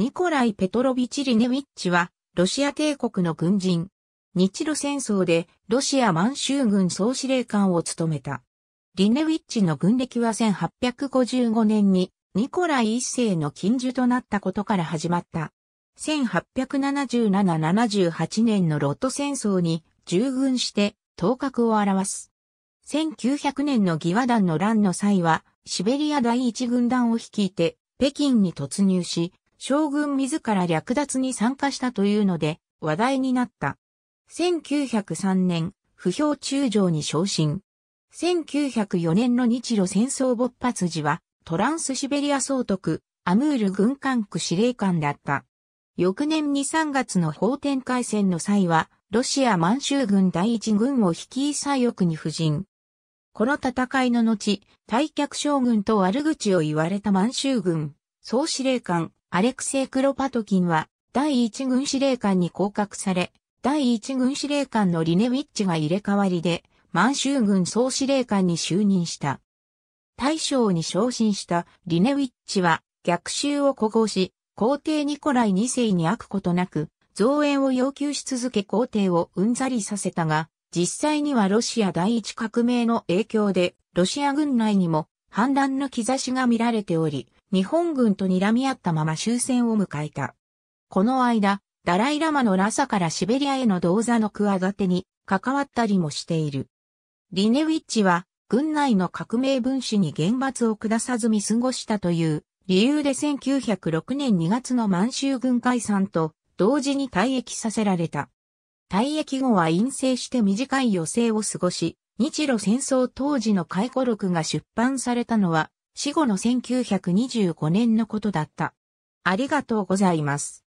ニコライ・ペトロビチ・リネウィッチは、ロシア帝国の軍人。日露戦争でロシア満州軍総司令官を務めた。リネウィッチの軍歴は1855年にニコライ一世の近従となったことから始まった。1877-78年のロト戦争に従軍して頭角を現す。1900年の義和団の乱の際は、シベリア第一軍団を率いて北京に突入し、将軍自ら略奪に参加したというので話題になった。1903年、不評中将に昇進。1904年の日露戦争勃発時は、トランスシベリア総督、アムール軍管区司令官だった。翌年2-3月の奉天会戦の際は、ロシア満州軍第一軍を率い左翼に布陣。この戦いの後、退却将軍と悪口を言われた満州軍、総司令官、アレクセイ・クロパトキンは、第一軍司令官に降格され、第一軍司令官のリネウィッチが入れ替わりで、満州軍総司令官に就任した。大将に昇進したリネウィッチは、逆襲を誇号し、皇帝ニコライ2世に飽くことなく、増援を要求し続け皇帝をうんざりさせたが、実際にはロシア第一革命の影響で、ロシア軍内にも反乱の兆しが見られており、日本軍と睨み合ったまま終戦を迎えた。この間、ダライ・ラマのラサからシベリアへの動座の企てに関わったりもしている。リネウィッチは軍内の革命分子に厳罰を下さず見過ごしたという理由で1906年2月の満州軍解散と同時に退役させられた。退役後は隠棲して短い余生を過ごし、日露戦争当時の回顧録が出版されたのは死後の1925年のことだった。ありがとうございます。